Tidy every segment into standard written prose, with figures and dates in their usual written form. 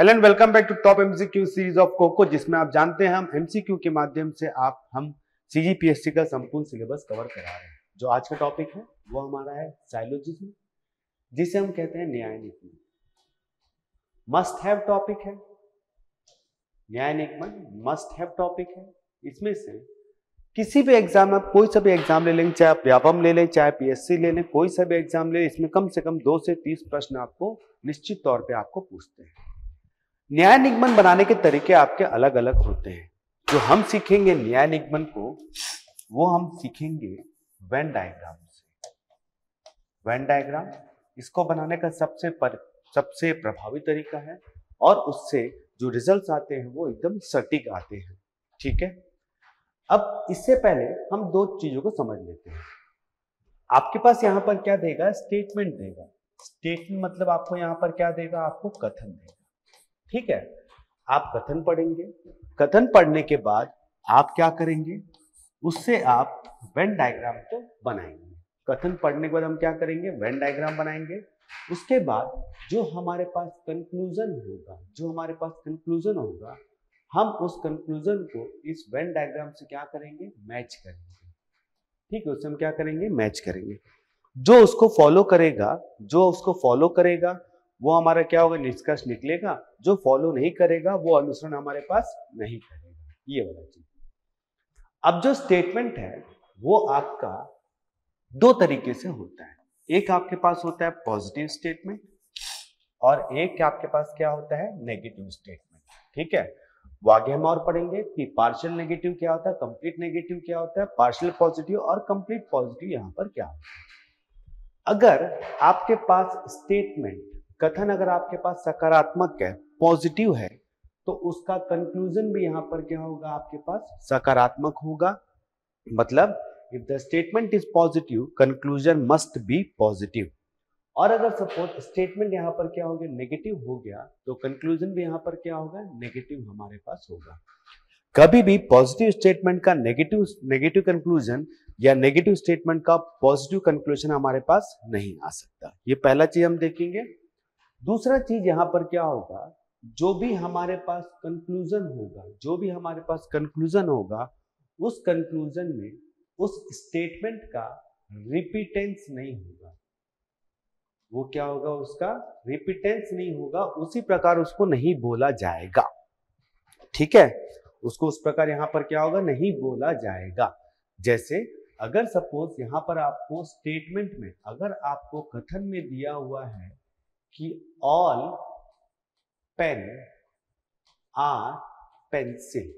Hello and welcome back to top MCQ series of cocoa, जिसमें आप जानते हैं हम एमसीक्यू के माध्यम से हम सीजीपीएससी का संपूर्ण सिलेबस कवर करा रहे हैं। जो आज का टॉपिक है वो हमारा है साइलोजिज्म, जिसे हम कहते हैं न्याय निगमन। मस्ट हैव टॉपिक है, न्याय निगमन मस्ट हैव टॉपिक है। इसमें से किसी भी एग्जाम, आप कोई सा भी एग्जाम ले लेंगे, चाहे आप व्यापम ले लें, चाहे पीएससी ले लें, कोई सा भी एग्जाम ले लें, इसमें कम से कम 2 से 30 प्रश्न आपको निश्चित तौर पर आपको पूछते हैं। न्याय निगमन बनाने के तरीके आपके अलग अलग होते हैं। जो हम सीखेंगे न्याय निगमन को, वो हम सीखेंगे वेन डायग्राम से। वेन डायग्राम इसको बनाने का सबसे प्रभावी तरीका है और उससे जो रिजल्ट्स आते हैं वो एकदम सटीक आते हैं। ठीक है, अब इससे पहले हम 2 चीजों को समझ लेते हैं। आपके पास यहाँ पर क्या देगा, स्टेटमेंट देगा। स्टेटमेंट मतलब आपको यहाँ पर क्या देगा, आपको कथन देगा। ठीक है, आप कथन पढ़ेंगे। कथन पढ़ने के बाद आप क्या करेंगे, उससे आप वेन डायग्राम को बनाएंगे। कथन पढ़ने के बाद हम क्या करेंगे, वेन डायग्राम बनाएंगे। उसके बाद जो हमारे पास कंक्लूजन होगा, हम उस कंक्लूजन को इस वेन डायग्राम से क्या करेंगे, मैच करेंगे। ठीक है, उससे हम क्या करेंगे, मैच करेंगे। जो उसको फॉलो करेगा वो हमारा क्या होगा, निष्कर्ष निकलेगा। जो फॉलो नहीं करेगा वो अनुसरण हमारे पास नहीं करेगा। ये वाला चीज। अब जो स्टेटमेंट है वो आपका 2 तरीके से होता है। एक आपके पास होता है पॉजिटिव स्टेटमेंट और एक आपके पास क्या होता है, नेगेटिव स्टेटमेंट। ठीक है, वो आगे हम और पढ़ेंगे कि पार्शियल नेगेटिव क्या होता है, कंप्लीट नेगेटिव क्या होता है, पार्शियल पॉजिटिव और कंप्लीट पॉजिटिव यहाँ पर क्या होता है। अगर आपके पास स्टेटमेंट, कथन अगर आपके पास सकारात्मक है, पॉजिटिव है, तो उसका कंक्लूजन भी यहाँ पर क्या होगा, आपके पास सकारात्मक होगा। मतलब if the statement is positive, conclusion must be positive. और अगर सपोज स्टेटमेंट यहाँ पर क्या हो गया, नेगेटिव हो गया, तो कंक्लूजन भी यहाँ पर क्या होगा, नेगेटिव हमारे पास होगा। कभी भी पॉजिटिव स्टेटमेंट का नेगेटिव कंक्लूजन या नेगेटिव स्टेटमेंट का पॉजिटिव कंक्लूजन हमारे पास नहीं आ सकता। ये पहला चीज हम देखेंगे। दूसरा चीज यहाँ पर क्या होगा, जो भी हमारे पास कंक्लूजन होगा उस कंक्लूजन में उस स्टेटमेंट का रिपीटेंस नहीं होगा। वो क्या होगा, उसका रिपीटेंस नहीं होगा, उसी प्रकार उसको नहीं बोला जाएगा। ठीक है, उसको उस प्रकार यहाँ पर क्या होगा, नहीं बोला जाएगा। जैसे अगर सपोज यहाँ पर आपको स्टेटमेंट में, अगर आपको कथन में दिया हुआ है कि ऑल पेन आर पेंसिल,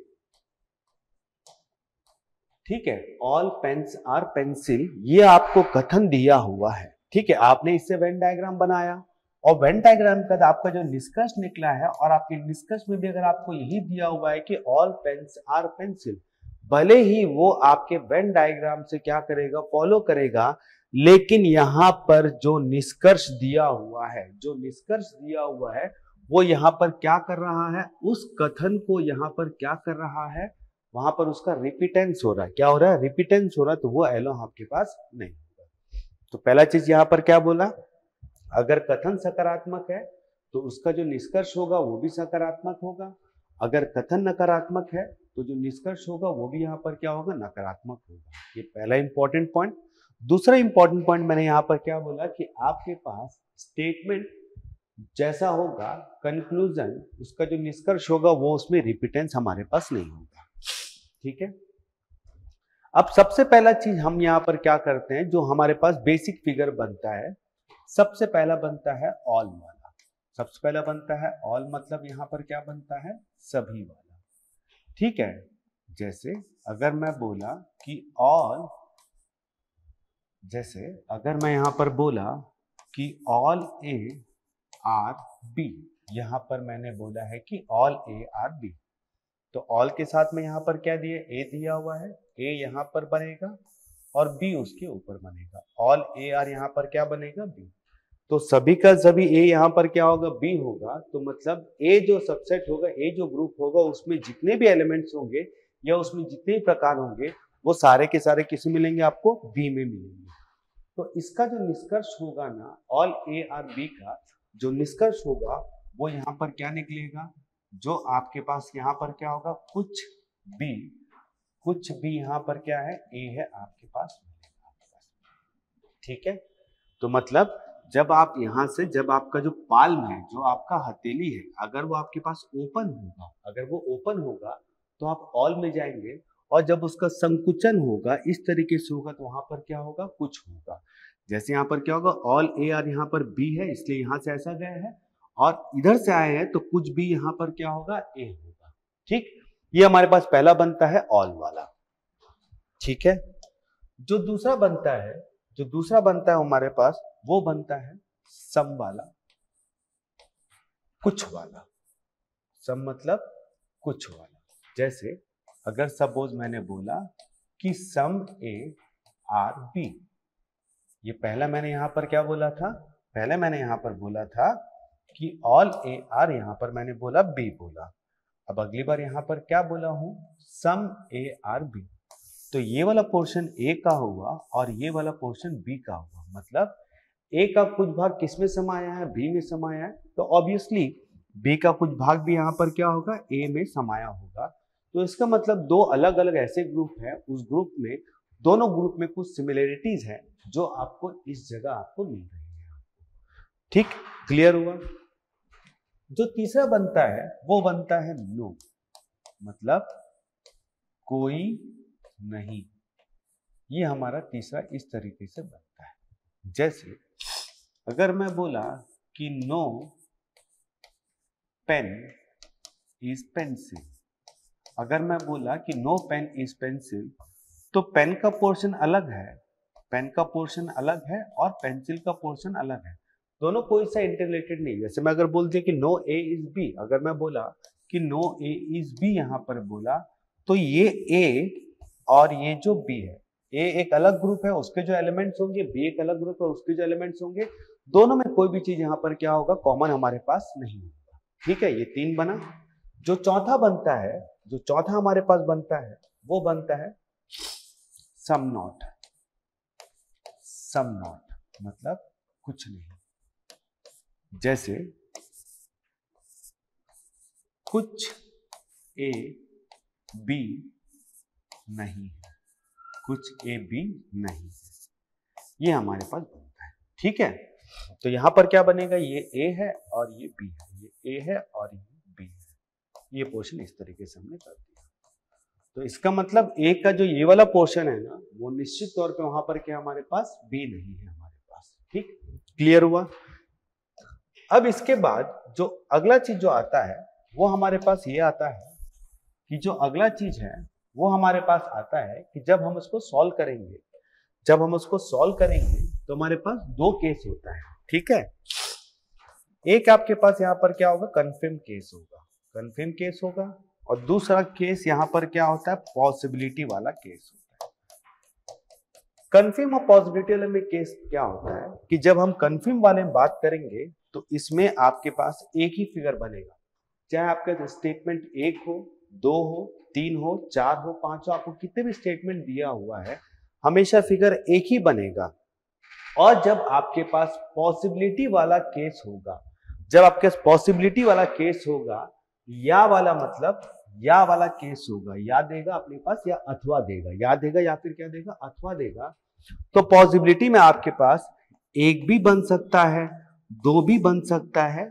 ठीक है, ऑल पेन्स आर पेंसिल, ये आपको कथन दिया हुआ है। ठीक है, आपने इससे वेन डायग्राम बनाया और वेन डायग्राम का आपका जो निष्कर्ष निकला है, और आपके निष्कर्ष में भी अगर आपको यही दिया हुआ है कि ऑल पेन्स आर पेंसिल, भले ही वो आपके वेन डायग्राम से क्या करेगा, फॉलो करेगा, लेकिन यहाँ पर जो निष्कर्ष दिया हुआ है वो यहाँ पर क्या कर रहा है, उस कथन को यहाँ पर क्या कर रहा है, वहां पर उसका रिपीटेंस हो रहा है। क्या हो रहा है, रिपीटेंस हो रहा है, तो वो एलो आपके पास नहीं होगा। तो पहला चीज यहाँ पर क्या बोला, अगर कथन सकारात्मक है तो उसका जो निष्कर्ष होगा वो भी सकारात्मक होगा। अगर कथन नकारात्मक है तो जो निष्कर्ष होगा वो भी यहाँ पर क्या होगा, नकारात्मक होगा। ये पहला इंपॉर्टेंट पॉइंट। दूसरा इंपॉर्टेंट पॉइंट मैंने यहाँ पर क्या बोला कि आपके पास स्टेटमेंट जैसा होगा कंक्लूजन, उसका जो निष्कर्ष होगा वो, उसमें रिपीटेंस हमारे पास नहीं होगा। ठीक है, अब सबसे पहला चीज हम यहाँ पर क्या करते हैं, जो हमारे पास बेसिक फिगर बनता है, सबसे पहला बनता है ऑल वाला। सबसे पहला बनता है ऑल, मतलब यहाँ पर क्या बनता है, सभी वाला। ठीक है, जैसे अगर मैं बोला कि ऑल, जैसे अगर मैं यहाँ पर बोला कि ऑल ए आर बी, यहाँ पर मैंने बोला है कि ऑल ए आर बी, तो ऑल के साथ में यहाँ पर क्या दिया, ए दिया हुआ है, ए यहाँ पर बनेगा और बी उसके ऊपर बनेगा। ऑल ए आर यहाँ पर क्या बनेगा, बी। तो सभी का सभी ए यहाँ पर क्या होगा, बी होगा। तो मतलब ए जो सबसेट होगा, ए जो ग्रुप होगा, उसमें जितने भी एलिमेंट्स होंगे या उसमें जितने प्रकार होंगे वो सारे के सारे किसी मिलेंगे, आपको बी में मिलेंगे। तो इसका जो निष्कर्ष होगा ना, ऑल ए आर बी का जो निष्कर्ष होगा वो यहाँ पर क्या निकलेगा, जो आपके पास यहाँ पर क्या होगा, कुछ भी यहाँ पर क्या है, ए है आपके पास, ठीक है। तो मतलब जब आप यहाँ से, जब आपका जो पाल्म है, जो आपका हथेली है, अगर वो आपके पास ओपन होगा, अगर वो ओपन होगा तो आप ऑल में जाएंगे, और जब उसका संकुचन होगा इस तरीके से होगा तो वहां पर क्या होगा, कुछ होगा। जैसे यहाँ पर क्या होगा, ऑल ए और यहाँ पर बी है, इसलिए यहाँ से ऐसा गया है, और इधर से आए हैं तो कुछ भी यहाँ पर क्या होगा, ए होगा, ठीक। ये हमारे पास पहला बनता है ऑल वाला, ठीक है। जो दूसरा बनता है हमारे पास, वो बनता है सम वाला, कुछ वाला। सम मतलब कुछ वाला। जैसे अगर सपोज मैंने बोला कि सम ए आर बी, ये पहला मैंने यहाँ पर क्या बोला था, पहले मैंने यहाँ पर बोला था कि ऑल ए आर, यहाँ पर मैंने बोला बी बोला। अब अगली बार यहाँ पर क्या बोला हूँ, सम ए आर बी, तो ये वाला पोर्शन ए का हुआ और ये वाला पोर्शन बी का हुआ। मतलब ए का कुछ भाग किस में समाया है, बी में समाया है, तो ऑब्वियसली बी का कुछ भाग भी यहाँ पर क्या होगा, ए में समाया होगा। तो इसका मतलब दो अलग अलग ऐसे ग्रुप हैं, उस ग्रुप में, दोनों ग्रुप में कुछ सिमिलरिटीज हैं जो आपको इस जगह आपको मिल रही है, ठीक, क्लियर हुआ। जो तीसरा बनता है वो बनता है नो, मतलब कोई नहीं। ये हमारा तीसरा इस तरीके से बनता है। जैसे अगर मैं बोला कि नो पेन इज पेंसिल, अगर मैं बोला कि नो पेन इज पेंसिल, तो पेन का पोर्शन अलग है, पेन का पोर्शन अलग है और पेंसिल का पोर्शन अलग है, दोनों कोई सा इंटरलेटेड नहीं। जैसे मैं अगर बोल दिया कि नो ए इज बी, अगर मैं बोला कि नो ए इज बी यहाँ पर बोला, तो ये ए और ये जो बी है, ए एक अलग ग्रुप है, उसके जो एलिमेंट्स होंगे, बी एक अलग ग्रुप है, उसके जो एलिमेंट्स होंगे, दोनों में कोई भी चीज यहाँ पर क्या होगा, कॉमन हमारे पास नहीं होगा, ठीक है। ये तीन बना। जो चौथा बनता है, जो चौथा हमारे पास बनता है वो बनता है सम नॉट। सम नॉट मतलब कुछ नहीं। जैसे कुछ ए बी नहीं है, कुछ ए बी नहीं है, ये हमारे पास बनता है, ठीक है। तो यहां पर क्या बनेगा, ये ए है और ये बी है, ये ए है और ये बी है, ये पोर्शन इस तरीके से हमने कर दिया। तो इसका मतलब ए का जो ये वाला पोर्शन है ना, वो निश्चित तौर पे वहां पर क्या हमारे पास, बी नहीं है हमारे पास, ठीक, क्लियर हुआ। अब इसके बाद जो अगला चीज जो आता है वो हमारे पास ये आता है कि जो अगला चीज है वो हमारे पास आता है कि जब हम उसको सॉल्व करेंगे तो हमारे पास दो केस होता है, ठीक है। एक आपके पास यहाँ पर क्या होगा, कंफर्म केस होगा, और दूसरा केस यहाँ पर क्या होता है, पॉसिबिलिटी वाला केस होता है। कंफर्म और पॉसिबिलिटी वाले में केस क्या होता है कि जब हम कंफर्म वाले में बात करेंगे तो इसमें आपके पास एक ही फिगर बनेगा, चाहे आपका स्टेटमेंट एक हो, दो हो, तीन हो, चार हो, पांच हो, आपको कितने भी स्टेटमेंट दिया हुआ है, हमेशा फिगर एक ही बनेगा। और जब आपके पास पॉसिबिलिटी वाला केस होगा, या वाला मतलब या वाला केस होगा, या देगा अपने पास या अथवा देगा, या देगा या फिर क्या देगा, अथवा देगा, तो पॉसिबिलिटी में आपके पास एक भी बन सकता है, दो भी बन सकता है,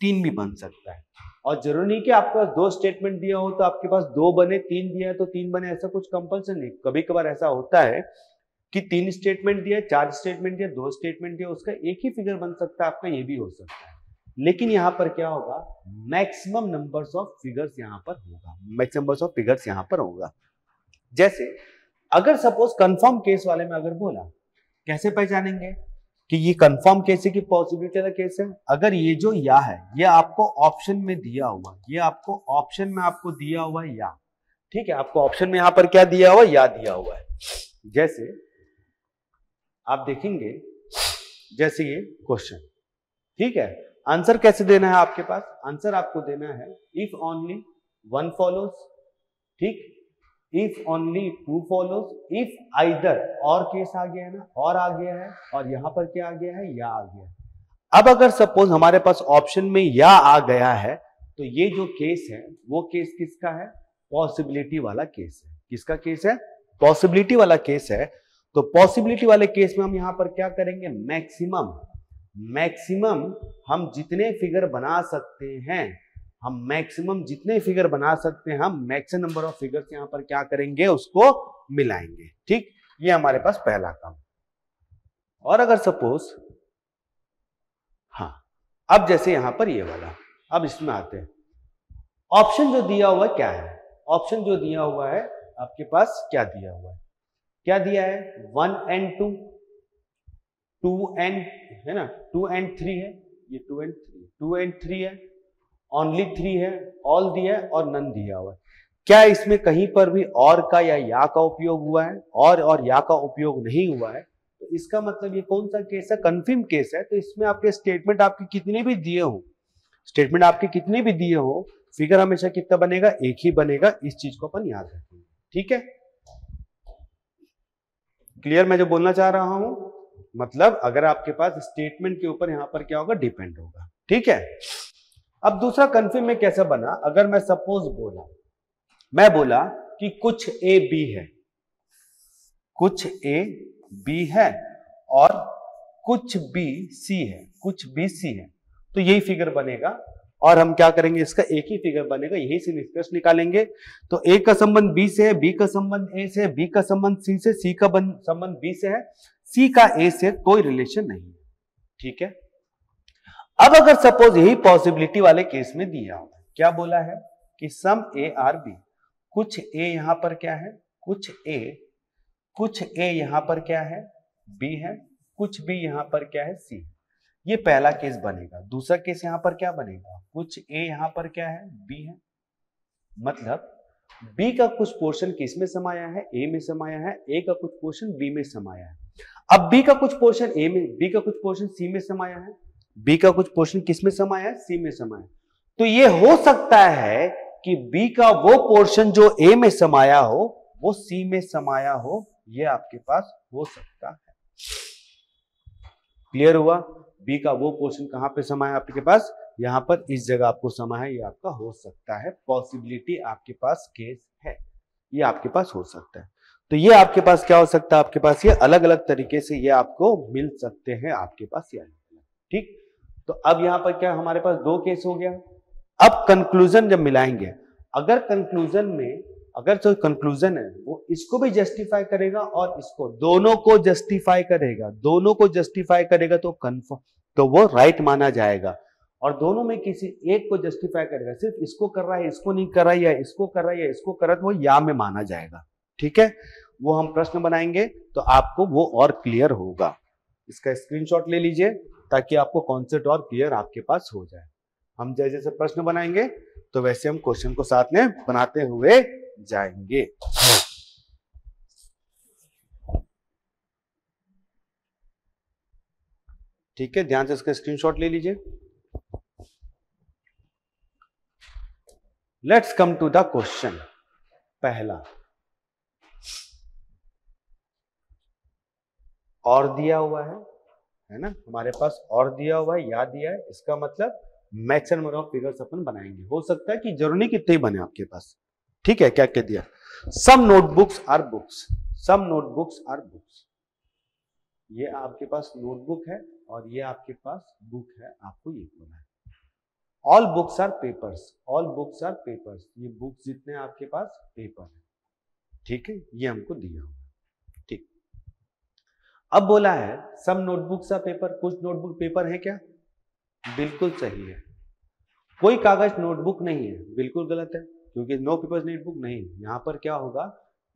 तीन भी बन सकता है। और जरूरी नहीं कि आपके पास दो स्टेटमेंट दिया हो तो आपके पास दो बने, तीन दिया है तो तीन बने, ऐसा कुछ कंपल्सन नहीं। कभी कभार ऐसा होता है कि तीन स्टेटमेंट दिया, चार स्टेटमेंट दिया, दो स्टेटमेंट दिया, उसका एक ही फिगर बन सकता है, आपका ये भी हो सकता है। लेकिन यहाँ पर क्या होगा, मैक्सिमम नंबर्स ऑफ फिगर्स यहाँ पर होगा, जैसे अगर सपोज कंफर्म केस वाले में अगर बोला, कैसे पहचानेंगे कि ये कंफर्म केस है कि पॉसिबिलिटी वाला केस है, अगर ये जो या है ये आपको ऑप्शन में दिया हुआ, या, ठीक है, आपको ऑप्शन में यहाँ पर क्या दिया हुआ, या दिया हुआ है। जैसे आप देखेंगे, जैसे ये क्वेश्चन, ठीक है, आंसर कैसे देना है आपके पास, आंसर आपको देना है इफ ओनली वन फॉलोज, ठीक, if only two follows, if either, और केस आ गया है ना, और आ गया है, और यहाँ पर क्या आ गया है, या आ गया है। अब अगर सपोज हमारे पास ऑप्शन में या आ गया है तो ये जो केस है वो केस किसका है? पॉसिबिलिटी वाला केस है। किसका केस है? पॉसिबिलिटी वाला केस है। तो पॉसिबिलिटी वाले केस में हम यहाँ पर क्या करेंगे? मैक्सिमम हम जितने फिगर बना सकते हैं, हम मैक्सिमम जितने फिगर बना सकते हैं, हम मैक्सिमम नंबर ऑफ फिगर्स यहाँ पर क्या करेंगे? उसको मिलाएंगे। ठीक, ये हमारे पास पहला काम। और अगर सपोज हाँ, अब जैसे यहां पर ये वाला, अब इसमें आते हैं ऑप्शन जो दिया हुआ क्या है? ऑप्शन जो दिया हुआ है आपके पास क्या दिया हुआ है? क्या दिया है? 1 एंड 2, 2 एंड है ना, 2 एंड 3 है, ये 2 एंड 3 है, only 3 है, ऑल दिया है और नन दिया हुआ है। क्या इसमें कहीं पर भी और का या का उपयोग हुआ है? और या का उपयोग नहीं हुआ है। तो इसका मतलब ये कौन सा केस है? कंफर्म केस है। तो इसमें आपके स्टेटमेंट आपके कितने भी दिए हो, स्टेटमेंट आपके कितने भी दिए हो, फिगर हमेशा कितना बनेगा? एक ही बनेगा। इस चीज को अपन याद रखेंगे। ठीक है, क्लियर? मैं जो बोलना चाह रहा हूं, मतलब अगर आपके पास स्टेटमेंट के ऊपर यहाँ पर क्या होगा? डिपेंड होगा। ठीक है, अब दूसरा कंफर्म में कैसे बना? अगर मैं सपोज बोला, मैं बोला कि कुछ ए बी है, कुछ ए बी है और कुछ बी सी है, कुछ बी सी है, तो यही फिगर बनेगा। और हम क्या करेंगे? इसका एक ही फिगर बनेगा, यही से निष्कर्ष निकालेंगे। तो ए का संबंध बी से है, बी का संबंध ए से है, बी का संबंध सी से, सी का संबंध बी से है, सी का ए से कोई रिलेशन नहीं है। ठीक है, अब अगर सपोज यही पॉसिबिलिटी वाले केस में दिया हुआ है, क्या बोला है कि सम ए आर बी, कुछ ए यहाँ पर क्या है? कुछ ए यहाँ पर क्या है? बी है, कुछ बी यहाँ पर क्या है? सी। ये पहला केस बनेगा। दूसरा केस यहाँ पर क्या बनेगा? कुछ ए यहाँ पर क्या है? बी है, मतलब बी का कुछ पोर्शन किस में समाया है? ए में समाया है। ए का कुछ पोर्शन बी में समाया है। अब बी का कुछ पोर्शन ए में, बी का कुछ पोर्शन सी में समाया है। बी का कुछ पोर्शन किस में समाया है? सी में समाया है। तो ये हो सकता है कि बी का वो पोर्शन जो ए में समाया हो वो सी में समाया हो, ये आपके पास हो सकता है। क्लियर हुआ? बी का वो पोर्शन कहाँ पे समाया? आपके पास यहाँ पर इस जगह आपको समाया, ये आपका हो सकता है। पॉसिबिलिटी आपके पास केस है, ये आपके पास हो सकता है। तो ये आपके पास क्या हो सकता है? आपके पास ये अलग अलग तरीके से ये आपको मिल सकते हैं, आपके पास ये। ठीक, तो अब यहाँ पर क्या हमारे पास 2 केस हो गया। अब कंक्लूजन जब मिलाएंगे, अगर कंक्लूजन में अगर जो कंक्लूजन है वो इसको भी जस्टिफाई करेगा और इसको, दोनों को जस्टिफाई करेगा, दोनों को जस्टिफाई करेगा तो कन्फर्म, तो वो राइट माना जाएगा। और दोनों में किसी एक को जस्टिफाई करेगा, सिर्फ इसको कर रहा है, इसको नहीं कर रहा है, या इसको कर रहा है या इसको कर रहा है, तो वो या में माना जाएगा। ठीक है, वो हम प्रश्न बनाएंगे तो आपको वो और क्लियर होगा। इसका स्क्रीनशॉट ले लीजिए ताकि आपको कॉन्सेप्ट और क्लियर आपके पास हो जाए। हम जैसे जैसे प्रश्न बनाएंगे तो वैसे हम क्वेश्चन को साथ में बनाते हुए जाएंगे। ठीक है, ध्यान से इसका स्क्रीनशॉट ले लीजिए। Let's come to the question. पहला और दिया हुआ है ना, हमारे पास और दिया हुआ है, या दिया है, इसका मतलब मैक्सिमम नंबर ऑफ फिगर्स अपन बनाएंगे। हो सकता है कि जरूरी कितने ही बने आपके पास। ठीक है, क्या क्या दिया? Some notebooks are books, some notebooks are books. ये आपके पास नोटबुक है और ये आपके पास बुक है, आपको ये बोला है। All books are papers, all books are papers, ये बुक्स जितने आपके पास पेपर है। ठीक है, ये हमको दिया होगा। ठीक, अब बोला है सम नोटबुक्स आर पेपर, कुछ नोटबुक पेपर है क्या? बिल्कुल सही है। कोई कागज नोटबुक नहीं है, बिल्कुल गलत है, क्योंकि नो पेपर्स नोटबुक नहीं। यहाँ पर क्या होगा?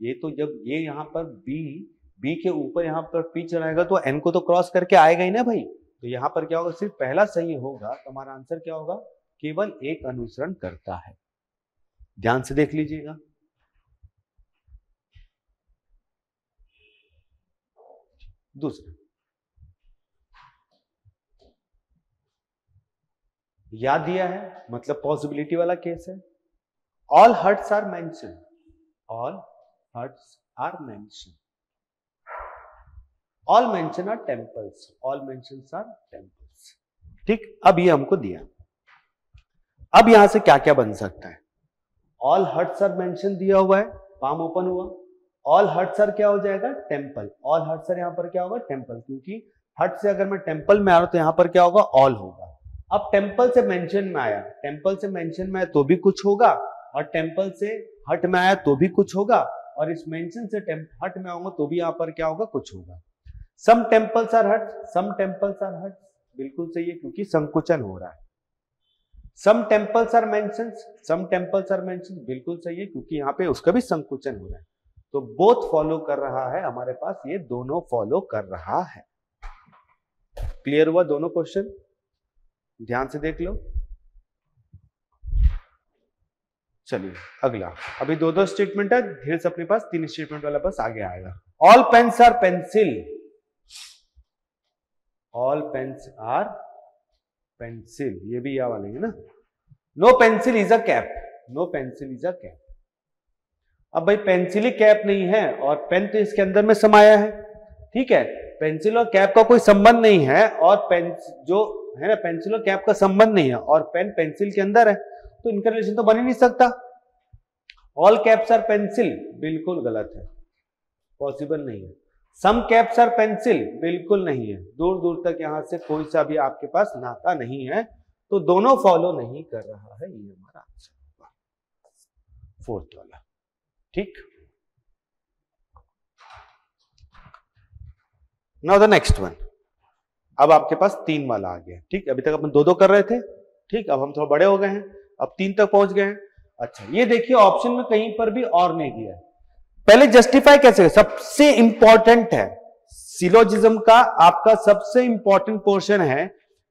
ये तो जब ये यहाँ पर बी के ऊपर यहाँ पर पी चढ़ाएगा तो एन को तो क्रॉस करके आएगा ही ना भाई। तो यहाँ पर क्या होगा? सिर्फ पहला सही होगा। तो हमारा आंसर क्या होगा? केवल एक अनुसरण करता है। ध्यान से देख लीजिएगा। दूसरा, या दिया है, मतलब पॉसिबिलिटी वाला केस है। All hearts are mentioned. All hearts are mentioned. All mentions are temples. All mentions are temples. ठीक, अब ये हमको दिया, अब यहां से क्या क्या बन सकता है? ऑल हट्स आर मेंशन दिया हुआ है, पाम ओपन हुआ, ऑल हट्स आर क्या हो जाएगा? टेम्पल। ऑल हट्स आर यहां पर क्या होगा? टेम्पल, क्योंकि हट से अगर मैं टेम्पल में आ रहा हूं तो यहां पर क्या होगा? ऑल होगा। अब टेम्पल से मेंशन में आया, टेम्पल से मेंशन में आया तो भी कुछ होगा, और टेम्पल से हट में आया तो भी कुछ होगा, और इस मेंशन से हट में आऊंगा तो भी यहाँ पर क्या होगा? कुछ होगा। सम टेम्पल्स आर हट, सम टेम्पल्स आर हट, बिल्कुल सही है क्योंकि संकुचन हो रहा है। Some temples are mansions, some temples are mansions, बिल्कुल सही है क्योंकि यहाँ पे उसका भी संकुचन हो रहा है। तो बोथ फॉलो कर रहा है हमारे पास, ये दोनों फॉलो कर रहा है। क्लियर हुआ? दोनों क्वेश्चन ध्यान से देख लो। चलिए अगला, अभी दो दो स्टेटमेंट है, धीरे से अपने पास तीन स्टेटमेंट वाला बस आगे आएगा। All pens are pencil, all pens are pencil, ये भी या वाले हैं ना। No pencil is a cap, no pencil is a cap. अब भाई पेंसिल ही कैप नहीं है और पेन तो इसके अंदर में समाया है, ठीक है। पेंसिल और कैप का कोई संबंध नहीं है, और पेन जो है ना, पेंसिल और कैप का संबंध नहीं है, और पेन पेंसिल के अंदर है, तो इनका रिलेशन तो बन ही नहीं सकता। ऑल कैप्स आर पेंसिल, बिल्कुल गलत है, पॉसिबल नहीं है। सम कैप्स आर पेंसिल, बिल्कुल नहीं है, दूर दूर तक यहां से कोई सा भी आपके पास नाता नहीं है, तो दोनों फॉलो नहीं कर रहा है, ये हमारा आंसर होगा फोर्थ वाला। ठीक, नाउ द नेक्स्ट वन, अब आपके पास तीन वाला आ गया। ठीक, अभी तक अपन दो दो कर रहे थे, ठीक, अब हम थोड़ा बड़े हो गए हैं, अब तीन तक पहुंच गए हैं। अच्छा, ये देखिए ऑप्शन में कहीं पर भी और नहीं दिया है। पहले जस्टिफाई कैसे, सबसे इंपॉर्टेंट है सिलोजिज्म का, आपका सबसे इंपॉर्टेंट पोर्शन है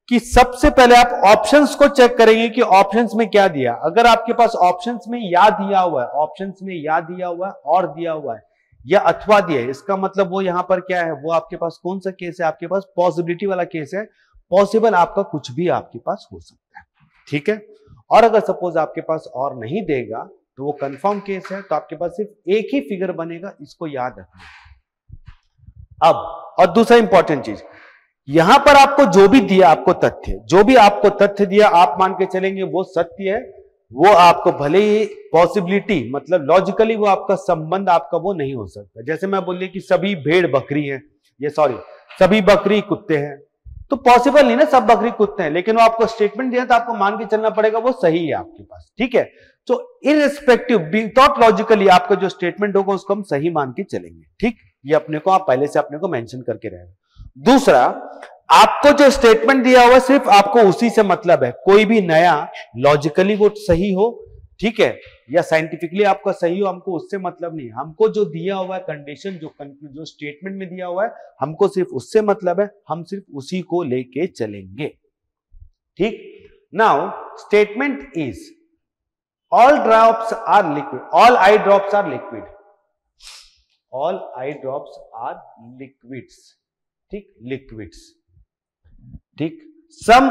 कि सबसे पहले आप ऑप्शंस को चेक करेंगे कि ऑप्शंस में क्या दिया। अगर आपके पास ऑप्शंस में या दिया हुआ है, ऑप्शंस में या दिया हुआ है, और दिया हुआ है, या अथवा दिया है, इसका मतलब वो यहां पर क्या है, वो आपके पास कौन सा केस है? आपके पास पॉसिबिलिटी वाला केस है, पॉसिबल आपका कुछ भी आपके पास हो सकता है, ठीक है। और अगर सपोज आपके पास और नहीं देगा तो वो कंफर्म केस है, तो आपके पास सिर्फ एक ही फिगर बनेगा, इसको याद रखना। अब और दूसरा इंपॉर्टेंट चीज, यहां पर आपको जो भी दिया, आपको तथ्य, जो भी आपको तथ्य दिया आप मान के चलेंगे वो सत्य है, वो आपको भले ही पॉसिबिलिटी मतलब लॉजिकली वो आपका संबंध आपका वो नहीं हो सकता। जैसे मैं बोलिए कि सभी भेड़ बकरी है, ये सॉरी सभी बकरी कुत्ते हैं, तो पॉसिबल नहीं ना सब बकरी कुत्ते हैं, लेकिन वो आपको स्टेटमेंट दिया तो आपको मान के चलना पड़ेगा वो सही है आपके पास, ठीक है। तो इररिस्पेक्टिव विदाउट लॉजिकली आपका जो स्टेटमेंट होगा उसको हम सही मान के चलेंगे, ठीक। ये अपने को आप पहले से अपने को मेंशन करके रहेगा। दूसरा, आपको जो स्टेटमेंट दिया हुआ सिर्फ आपको उसी से मतलब है, कोई भी नया लॉजिकली वो सही हो, ठीक है, या साइंटिफिकली आपका सही हो, हमको उससे मतलब नहीं है। हमको जो दिया हुआ है कंडीशन, जो स्टेटमेंट में दिया हुआ है, हमको सिर्फ उससे मतलब है, हम सिर्फ उसी को लेके चलेंगे, ठीक। Now statement is all drops are liquid, all eye drops are liquid, all eye drops are liquids, ठीक, लिक्विड्स, ठीक। Some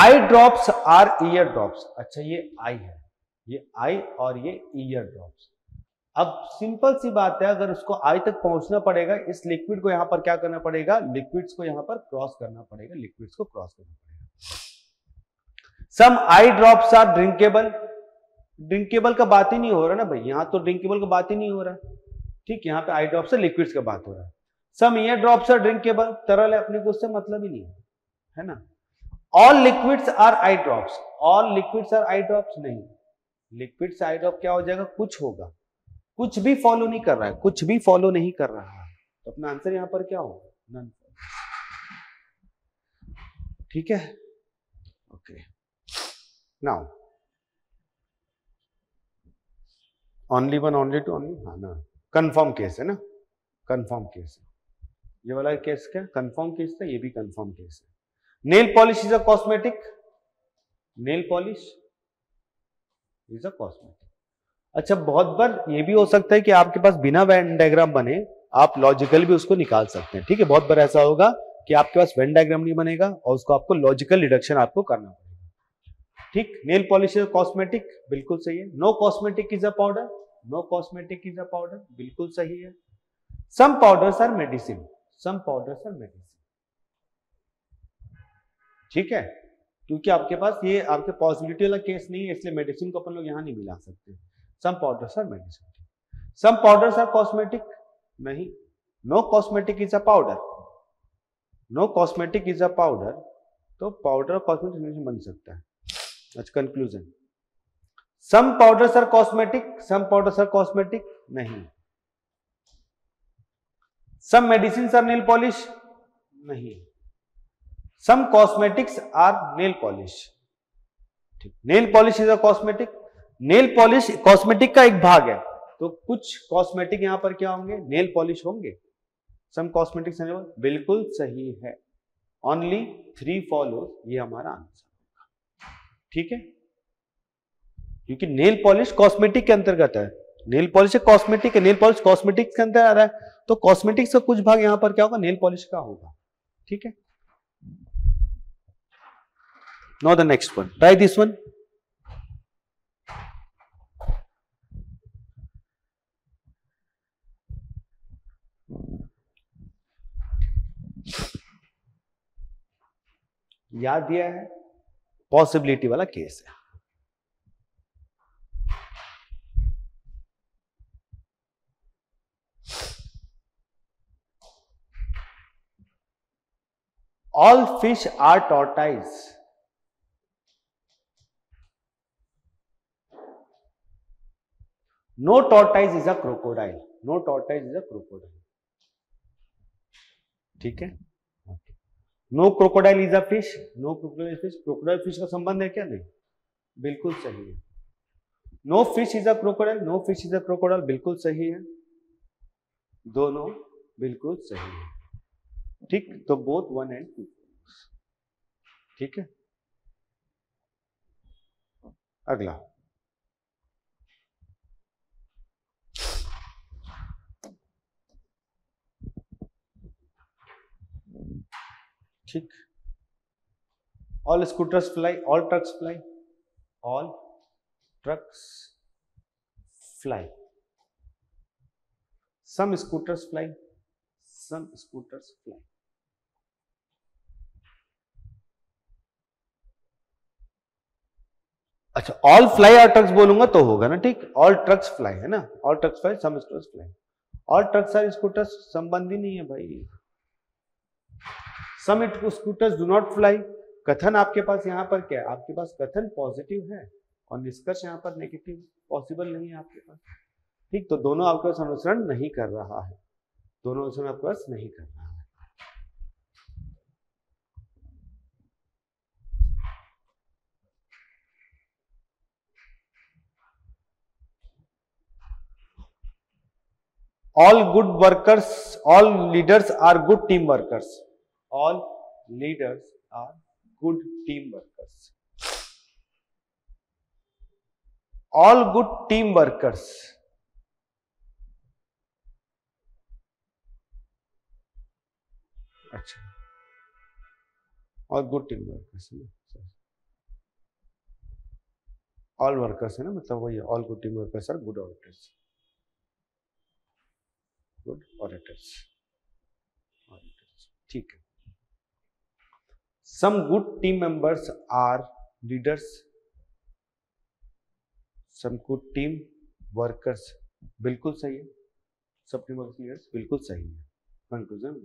eye drops are ear drops, अच्छा ये आई है, ये आई और ये ईयर ड्रॉप्स। अब सिंपल सी बात है, अगर उसको आई तक पहुंचना पड़ेगा, इस लिक्विड को यहां पर क्या करना पड़ेगा, लिक्विड्स को यहां पर क्रॉस करना पड़ेगा, लिक्विड्स को क्रॉस करना पड़ेगा। Some eye drops are drinkable, drinkable का बात ही नहीं हो रहा ना भाई, यहां तो ड्रिंकेबल का बात ही नहीं हो रहा है, ठीक, यहाँ पे आई ड्रॉप्स और लिक्विड्स का बात हो रहा है। Some ear drops are drinkable, तरल है, अपने को उससे मतलब ही नहीं है ना। All liquids are eye drops, all liquids are eye drops नहीं, लिक्विड साइड ऑफ क्या हो जाएगा, कुछ होगा, कुछ भी फॉलो नहीं कर रहा है, कुछ भी फॉलो नहीं कर रहा है, तो अपना आंसर यहां पर क्या होगा, नन, ठीक है, okay. Now only one, only two, only, हाँ ना, कंफर्म केस है ना, कंफर्म केस है ये वाला केस, क्या कंफर्म केस था, ये भी कंफर्म केस है। Nail polish is a cosmetic, nail polish is a cosmetic. अच्छा, बहुत बार ये भी हो सकता है कि आपके पास बिना वेन डायग्राम बने आप लॉजिकल भी उसको निकाल सकते हैं, ठीक है। बहुत बार ऐसा होगा कि आपके पास वेन डायग्राम नहीं बनेगा और उसको आपको लॉजिकल डिडक्शन आपको करना पड़ेगा, ठीक। Nail polish is a cosmetic, बिल्कुल सही है। No cosmetic is a powder, no cosmetic is a powder, बिल्कुल सही है। Some powders are medicine, some powders are medicine, ठीक है, क्योंकि आपके पास ये आपके पॉसिबिलिटी वाला केस नहीं है, इसलिए मेडिसिन को अपन लोग यहाँ नहीं मिला सकते। Some powders are medicine, some powders are cosmetic, नहीं, no cosmetic is a powder, no cosmetic is a powder, तो पाउडर और कॉस्मेटिक बन सकता है। अच्छा conclusion, some powders are cosmetic, some powders are cosmetic नहीं, some medicine are nail polish नहीं, some cosmetics are nail polish, ठीक, nail polish is a cosmetic, nail polish cosmetic का एक भाग है, तो कुछ कॉस्मेटिक यहां पर क्या होंगे, नेल पॉलिश होंगे, सम कॉस्मेटिक्स बिल्कुल सही है। ओनली 3 फॉलोज, ये हमारा आंसर होगा, ठीक है, क्योंकि नेल पॉलिश कॉस्मेटिक के अंतर्गत है, नेल पॉलिश कॉस्मेटिक है, नेल पॉलिश कॉस्मेटिक्स के अंदर आ रहा है, तो कॉस्मेटिक्स का कुछ भाग यहां पर क्या होगा, नेल पॉलिश का होगा, ठीक है। Now the next one. Try this one. याद दिया है, पॉसिबिलिटी वाला केस है। All fish are tortoise. No tortoise is a crocodile. No tortoise is a crocodile. ठीक है, no crocodile is a fish, no crocodile fish, crocodile fish का संबंध है क्या, नहीं, बिल्कुल सही है। No fish is a crocodile, no fish is a crocodile बिल्कुल सही है, दोनों बिल्कुल सही है, ठीक, तो बोथ 1 and 2, ठीक है। अगला, ठीक, all scooters fly, all trucks fly, all trucks fly, some scooters fly, some scooters fly, अच्छा ऑल फ्लाई और ट्रक्स बोलूंगा तो होगा ना, ठीक, ऑल ट्रक्स फ्लाई है ना, all trucks fly, some scooters fly, all trucks और स्कूटर्स संबंधी नहीं है भाई। Some scooters do not fly, कथन आपके पास यहाँ पर क्या है, आपके पास कथन पॉजिटिव है और निष्कर्ष यहाँ पर नेगेटिव पॉसिबल नहीं है आपके पास, ठीक, तो दोनों आपके पास अनुसरण नहीं कर रहा है, दोनों अनुसरण आपके पास नहीं कर रहा है। All good workers, all leaders are good team workers, All leaders are good team workers. All good team workers. अच्छा, all good team workers है ना, all workers है ना, मतलब वही all good team workers are good orators. Good orators. Orators. ठीक है। Some good team members are leaders, some good team workers बिल्कुल सही है, सब टीम वर्कर्स लीडर्स बिल्कुल सही है। Conclusion,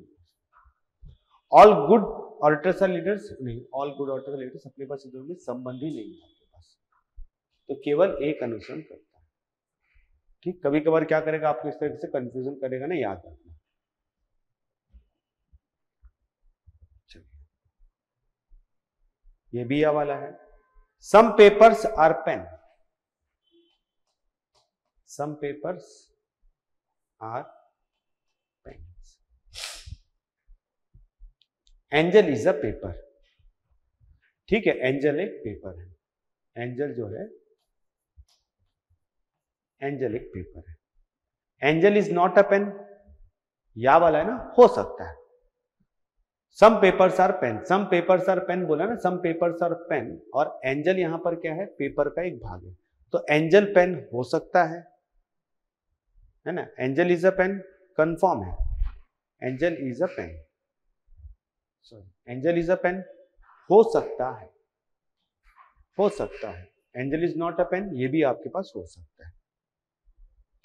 all good auditors are leaders नहीं, ऑल गुड ऑडिटर्स लीडर्स अपने पास इधर में संबंध ही नहीं है आपके पास, तो केवल एक अनुसरण करता है, ठीक। कभी कभार क्या करेगा, आपको इस तरीके से कंफ्यूजन करेगा ना, याद रखना। ये भी यह वाला है, some papers are pen, some papers are pen, angel is a paper, ठीक है, एंजल एक पेपर है, एंजल जो है, एंजल एक पेपर है, angel is not a pen, या वाला है ना, हो सकता है। Some papers are pen, some papers are pen बोला ना, सम पेपर्स आर पेन, और एंजल यहां पर क्या है, पेपर का एक भाग है, तो एंजल पेन हो सकता है ना, angel is a pen confirm है, angel is a pen, sorry angel is a pen, हो सकता है, हो सकता है। Angel is not a pen, ये भी आपके पास हो सकता है,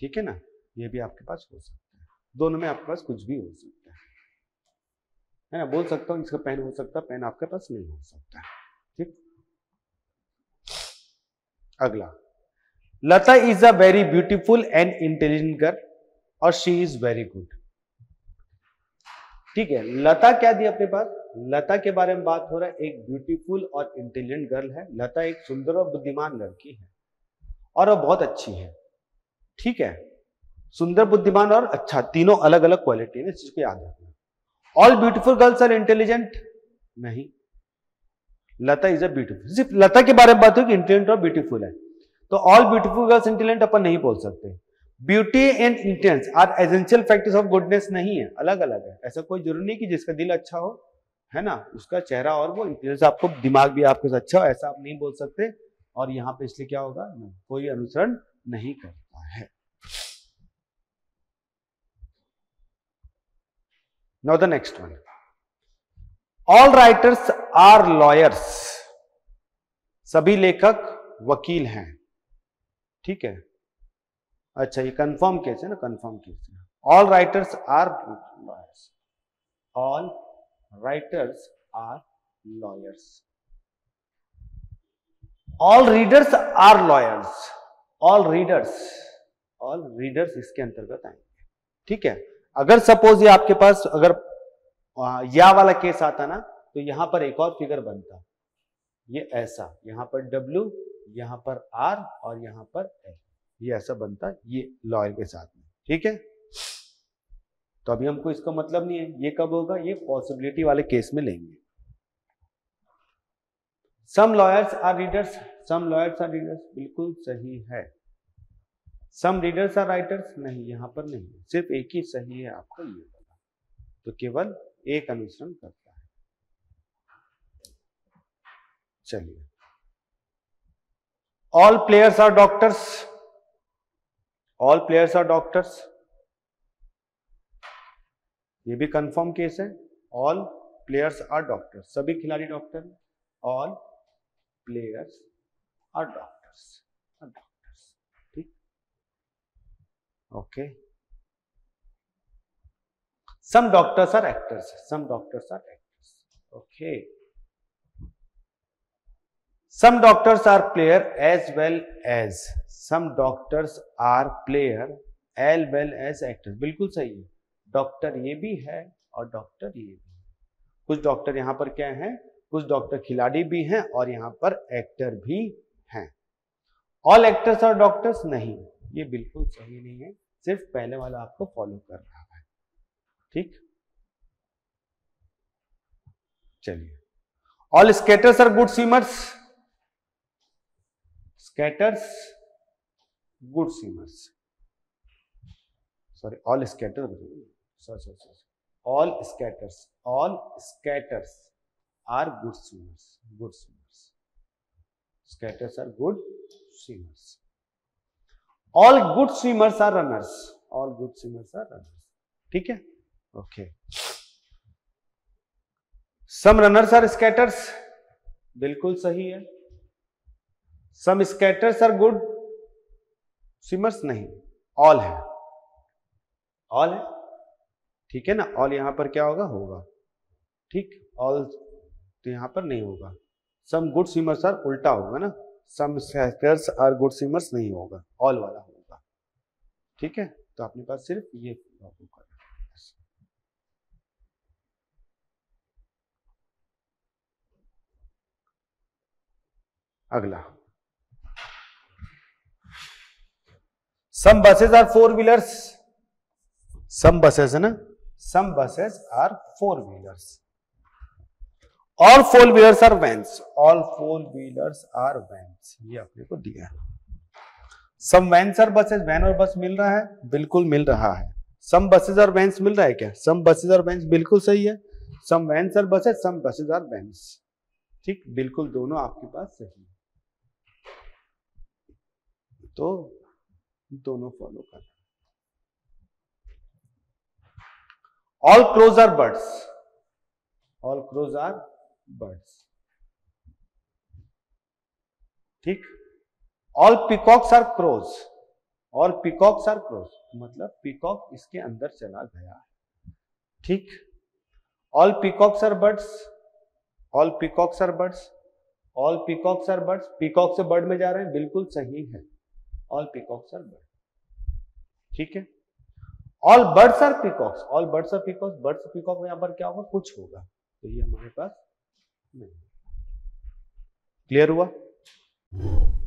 ठीक है ना, ये भी आपके पास हो सकता है। दोनों में आपके पास कुछ भी हो सकता है ना। बोल सकता हूं इसका पेन हो सकता है, पेन आपके पास नहीं हो सकता, ठीक। अगला, Lata is a very beautiful and intelligent girl और शी इज वेरी गुड, ठीक है। लता क्या दी अपने पास, लता के बारे में बात हो रहा है, एक ब्यूटीफुल और इंटेलिजेंट गर्ल है। लता एक सुंदर और बुद्धिमान लड़की है और वह बहुत अच्छी है, ठीक है। सुंदर, बुद्धिमान और अच्छा, तीनों अलग अलग क्वालिटी है, इस चीज को याद रखना। All beautiful girls are intelligent, नहीं, लता इज अ ब्यूटीफुल, सिर्फ लता के बारे में बात हो कि इंटेलिजेंट और ब्यूटीफुल है, तो ऑल ब्यूटीफुल गर्ल्स इंटेलिजेंट अपन नहीं बोल सकते। Beauty and intelligence are essential factors of goodness, नहीं है, अलग अलग है। ऐसा कोई जरूरी नहीं कि जिसका दिल अच्छा हो, है ना, उसका चेहरा और वो इंटेलिजेंस, आपको दिमाग भी आपके अच्छा हो, ऐसा आप नहीं बोल सकते। और यहाँ पे इसलिए क्या होगा, कोई अनुसरण नहीं करता है। Now the next one, all writers are lawyers, सभी लेखक वकील हैं, ठीक है। अच्छा, ये कंफर्म केस है ना, कंफर्म केस है। All writers are lawyers, all writers are lawyers, all readers are lawyers, all readers, all readers इसके अंतर्गत आएंगे, ठीक है। अगर सपोज ये आपके पास अगर या वाला केस आता ना, तो यहां पर एक और फिगर बनता, ये ऐसा, यहां पर डब्ल्यू, यहां पर आर और यहां पर एल, ये ऐसा बनता, ये लॉयर के साथ में, ठीक है। तो अभी हमको इसका मतलब नहीं है, ये कब होगा, ये पॉसिबिलिटी वाले केस में लेंगे। Some lawyers are readers, some lawyers are readers, बिल्कुल सही है। सम रीडर्स आर राइटर्स, नहीं, यहां पर नहीं, सिर्फ एक ही सही है आपका, ये वाला। तो केवल एक अनुसरण करता है। चलिए, all players are doctors, all players are doctors, ये भी कंफर्म केस है। ऑल प्लेयर्स आर डॉक्टर्स, सभी खिलाड़ी डॉक्टर हैं। All players are doctors, doctors, ठीक, okay. Some doctors are actors, some doctors are actors, okay. Some doctors are player as well as, some doctors are player as well as actors, बिल्कुल सही है। Doctor ये भी है और doctor ये भी है। कुछ डॉक्टर यहाँ पर क्या हैं, कुछ डॉक्टर खिलाड़ी भी हैं और यहाँ पर एक्टर भी हैं। ऑल एक्टर्स और डॉक्टर्स, नहीं, ये बिल्कुल सही नहीं है, सिर्फ पहले वाला आपको फॉलो कर रहा है, ठीक। चलिए, all skaters are good swimmers, scatters good swimmers, sorry, all scatter, all scatters, all scatters are good swimmers, good swimmers, scatters are good swimmers. All good swimmers are runners, all good swimmers are runners, ठीक है, okay. Some runners are scatters, बिल्कुल सही है। Some scatters are good swimmers, नहीं, all है, all है, ठीक है ना। ऑल यहां पर क्या होगा, होगा, ठीक। ऑल तो यहां पर नहीं होगा, सम गुड स्विमर्स आर उल्टा होगा ना, some scatters are good swimmers नहीं होगा, ऑल वाला होगा, ठीक है। तो आपने पास सिर्फ ये होगा। अगला, some buses are four wheelers, some buses है ना, some buses are four wheelers. All four wheelers are vans, all four wheelers are vans, ये अपने को दिया है। Some vans are buses, van और बस मिल रहा है, बिल्कुल मिल रहा है। सम बसेस आर वैन्स मिल रहा है क्या, सम बसेस आर वैन्स, बिल्कुल सही है। Some vans are buses, some buses are vans, ठीक, बिल्कुल दोनों आपके पास सही है, तो दोनों फॉलो करना। All crows are birds, all crows are birds, ठीक, all peacocks are crows, all peacocks are crows मतलब पीकॉक इसके अंदर चला गया। ठीक, all peacocks are birds, all peacocks are birds, all peacocks are birds, peacock से bird में जा रहे हैं, बिल्कुल सही है, ऑल पीकॉक्स आर बर्ड। ठीक है, all birds are peacocks, all birds are peacocks, birds peacock यहाँ पर क्या होगा, कुछ होगा, तो ये हमारे पास नहीं। क्लियर हुआ।